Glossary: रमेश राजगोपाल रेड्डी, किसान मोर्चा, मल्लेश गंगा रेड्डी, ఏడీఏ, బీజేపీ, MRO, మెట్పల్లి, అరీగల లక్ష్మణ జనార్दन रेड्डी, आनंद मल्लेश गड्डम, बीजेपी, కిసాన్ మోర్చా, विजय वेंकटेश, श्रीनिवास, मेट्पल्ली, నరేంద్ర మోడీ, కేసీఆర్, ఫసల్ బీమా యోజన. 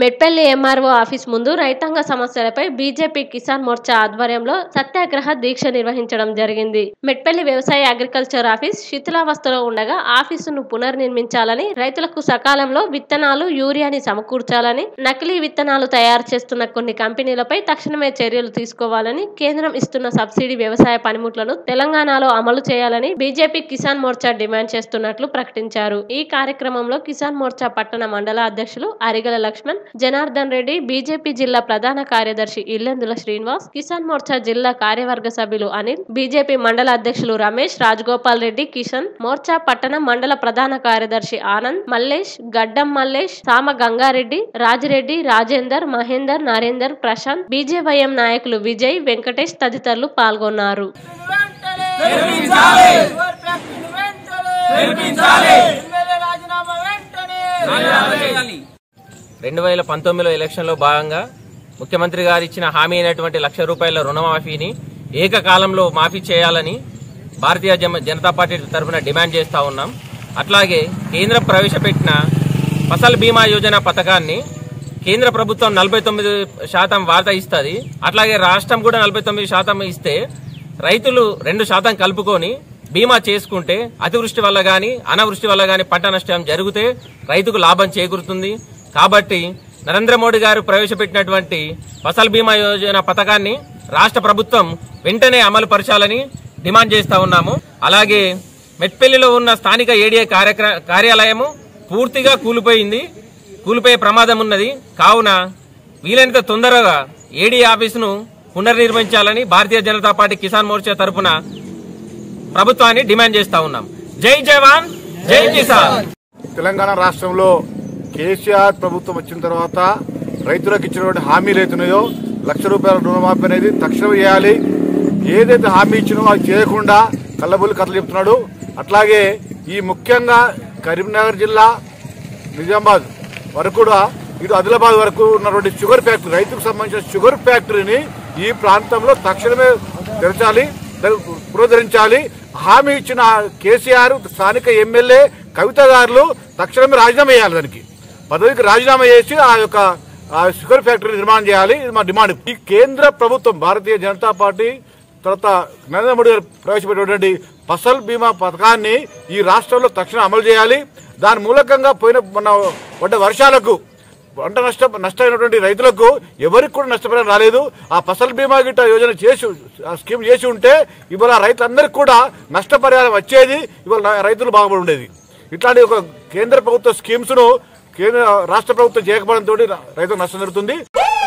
मेट्पल्ली MRO office ముందు రైతాంగ సమస్యలపై బీజేపీ కిసాన్ మోర్చా ఆధ్వర్యంలో సత్యాగ్రహ దీక్ష నిర్వహించడం జరిగింది. మెట్పల్లి వ్యవసాయ అగ్రికల్చర్ ఆఫీస్ శిథిలావస్థలో ఉండగా ఆఫీసును పునర్నిర్మించాలని, రైతులకు సకాలంలో విత్తనాలు, యూరియాని సమకూర్చాలని, నకిలీ విత్తనాలు తయారు చేస్తున్న కొన్ని కంపెనీలపై తక్షణమే చర్యలు తీసుకోవాలని, కేంద్రం ఇస్తున్న సబ్సిడీ వ్యవసాయ పనిముట్లను తెలంగాణలో అమలు చేయాలని బీజేపీ కిసాన్ మోర్చా డిమాండ్ చేస్తున్నట్లు ప్రకటించారు. ఈ కార్యక్రమంలో కిసాన్ మోర్చా పట్టణ మండల అధ్యక్షులు అరీగల లక్ష్మణ జనార్दन रेड्डी, बीजेपी जिला प्रधान कार्यदर्शी इल्लेंदुल श्रीनिवास, किसान मोर्चा जिला कार्यवर्ग सभ्युलु अनिल, बीजेपी मंडल अध्यक्षुलु रमेश राजगोपाल रेड्डी, किसान मोर्चा पट्टण मंडल प्रधान कार्यदर्शी आनंद मल्लेश गड्डम मल्लेश गंगा रेड्डी, राजेंदर महेंदर नरेंदर प्रशांत बीजेपीएम नायकुलु विजय वेंकटेश तदितरुलु पाल्गोन्नारु. ₹2019 ఎలక్షన్లో భాగంగా ముఖ్యమంత్రి గారు ఇచ్చిన హామీ అయినటువంటి ₹1,00,000 రుణమాఫీని ఏకకాలంలో మాఫీ చేయాలని భారతీయ జనతా పార్టీ తరఫున డిమాండ్ చేస్తా ఉన్నాం. అట్లాగే కేంద్రం ప్రవేశపెట్టిన ఫసల్ బీమా యోజన పథకాన్ని కేంద్ర ప్రభుత్వం 49% వాటా ఇస్తుంది. అట్లాగే రాష్ట్రం కూడా 49% ఇస్తే రైతులు 2% కలుపుకొని బీమా చేసుకుంటే అతివృష్టి వల్ల గాని అనావృష్టి వల్ల గాని పంట నష్టం జరిగితే రైతుకు లాభం చేకూరుతుంది. కాబట్టి నరేంద్ర మోడీ గారు ప్రవేశపెట్టినటువంటి ఫసల్ బీమా యోజన పథకాన్ని రాష్ట్ర ప్రభుత్వం వెంటనే అమలు పరచాలని డిమాండ్ చేస్తా ఉన్నాము. అలాగే మెట్పల్లిలో ఉన్న స్థానిక ఏడీఏ కార్యాలయము పూర్తిగా కూలిపోయే ప్రమాదం ఉన్నది. కావున వీలైనంత తొందరగా ఏడీఏ ఆఫీసును పునర్నిర్మించాలని భారతీయ జనతా పార్టీ కిసాన్ మోర్చా తరఫున ప్రభుత్వాన్ని డిమాండ్ చేస్తా ఉన్నాం. జై జవాన్ జై కిసాన్. తెలంగాణ రాష్ట్రంలో కేసీఆర్ ప్రభుత్వం వచ్చిన తర్వాత రైతులకు ఇచ్చినటువంటి హామీలు అవుతున్నాయో ₹1,00,000 రుణమాఫీ అనేది తక్షణం చేయాలి. ఏదైతే హామీ ఇచ్చినో అది చేయకుండా కళ్ళబుల్లి కథలు చెప్తున్నాడు. అట్లాగే ఈ ముఖ్యంగా కరీంనగర్ జిల్లా నిజామాబాద్ వరకు కూడా ఇటు ఆదిలాబాద్ వరకు ఉన్నటువంటి షుగర్ ఫ్యాక్టరీ, రైతుకు సంబంధించిన షుగర్ ఫ్యాక్టరీని ఈ ప్రాంతంలో తక్షణమే తెరచాలి, పునరుద్ధరించాలి. హామీ ఇచ్చిన కేసీఆర్, స్థానిక ఎమ్మెల్యే కవిత గారు తక్షణమే రాజీనామా చేయాలి. దానికి పదవికి రాజీనామా చేసి ఆ యొక్క షుగర్ ఫ్యాక్టరీ నిర్మాణం చేయాలి. ఇది మా డిమాండ్. ఈ కేంద్ర ప్రభుత్వం భారతీయ జనతా పార్టీ తర్వాత నరేంద్ర మోడీ గారు ప్రవేశపెట్టినటువంటి ఫసల్ బీమా పథకాన్ని ఈ రాష్ట్రంలో తక్షణం అమలు చేయాలి. దాని మూలకంగా మొన్న పడ్డ వర్షాలకు పంట నష్టమైనటువంటి రైతులకు ఎవరికి కూడా నష్టపరిహారం రాలేదు. ఆ ఫసల్ బీమా గిట్ట యోజన చేసి ఆ స్కీమ్ చేసి ఉంటే ఇవాళ రైతులందరికీ కూడా నష్టపరిహారం వచ్చేది, ఇవాళ రైతులు బాగుపడి ఉండేది. ఇట్లాంటి ఒక కేంద్ర ప్రభుత్వ స్కీమ్స్ను రాష్ట్ర ప్రభుత్వం చేయకపోవడంతో రైతులకు నష్టం జరుగుతుంది.